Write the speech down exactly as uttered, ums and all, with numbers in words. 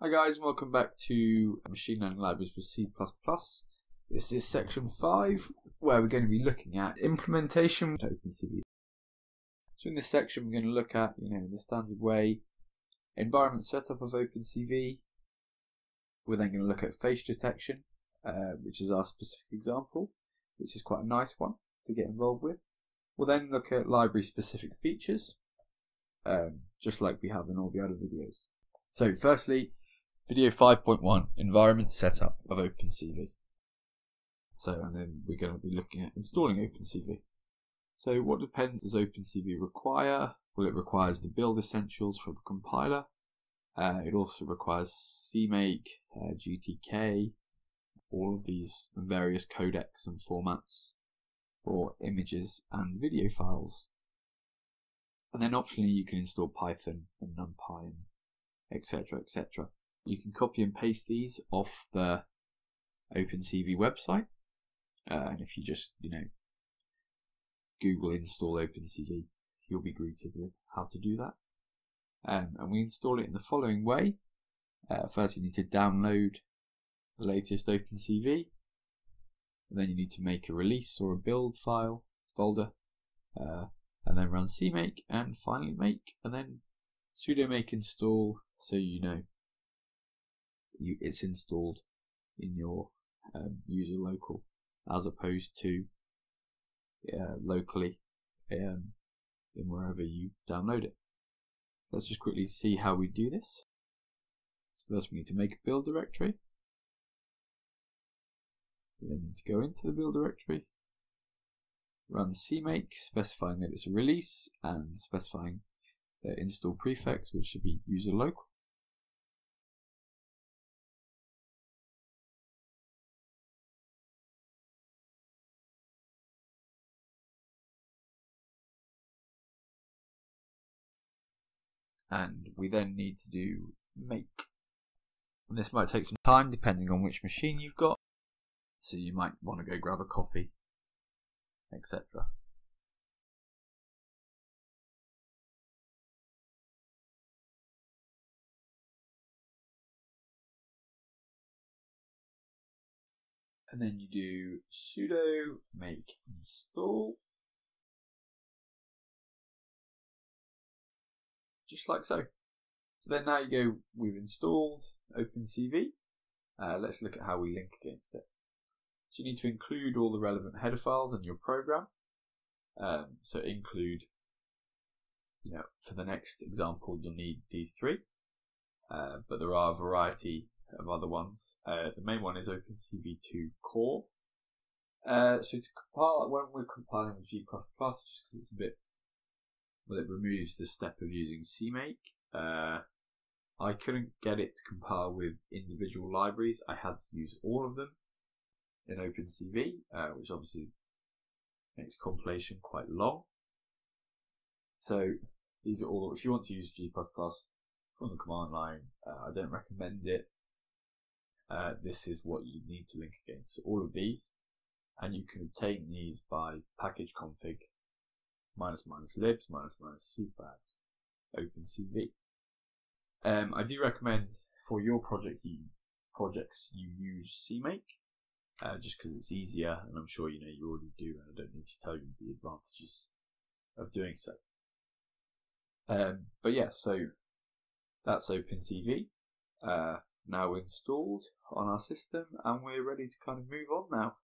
Hi guys, welcome back to Machine Learning Libraries with C plus plus. This is section five, where we're going to be looking at implementation of OpenCV. So in this section we're going to look at, you know, the standard way, environment setup of OpenCV. We're then going to look at face detection, uh, which is our specific example, which is quite a nice one to get involved with. We'll then look at library specific features, um, just like we have in all the other videos. So firstly, video five point one, environment setup of OpenCV. So, and then we're going to be looking at installing OpenCV. So what depends does OpenCV require? Well, it requires the build essentials for the compiler. Uh, it also requires CMake, uh, G T K, all of these various codecs and formats for images and video files. And then optionally you can install Python and NumPy, etc, et cetera. You can copy and paste these off the OpenCV website, uh, and if you just, you know, Google install OpenCV, you'll be greeted with how to do that. Um, and we install it in the following way. Uh, first, you need to download the latest OpenCV, and then you need to make a release or a build file folder, uh, and then run CMake, and finally make, and then sudo make install, so you know You, it's installed in your um, user local, as opposed to uh, locally um, in wherever you download it. Let's just quickly see how we do this. So first we need to make a build directory. We then need to go into the build directory, run the CMake, specifying that it's a release and specifying the install prefix, which should be user local. And we then need to do make. And this might take some time depending on which machine you've got, so you might want to go grab a coffee, et cetera. And then you do sudo make install, just like so. So then now you go, we've installed OpenCV. Uh, let's look at how we link against it. So you need to include all the relevant header files in your program. Um, so include, you know, for the next example, you'll need these three, uh, but there are a variety of other ones. Uh, the main one is OpenCV two core. Uh, so to compile, when we're compiling with G plus plus, just because it's a bit, well, it removes the step of using CMake. Uh, I couldn't get it to compile with individual libraries. I had to use all of them in OpenCV, uh, which obviously makes compilation quite long. So these are all, if you want to use G plus plus from the command line, uh, I don't recommend it. Uh, this is what you need to link against. So all of these, and you can obtain these by package config minus minus libs minus minus cflags OpenCV. Um, I do recommend for your project you projects you use CMake, uh, just because it's easier, and I'm sure you know you already do, and I don't need to tell you the advantages of doing so. Um, but yeah, so that's OpenCV uh, now installed on our system, and we're ready to kind of move on now.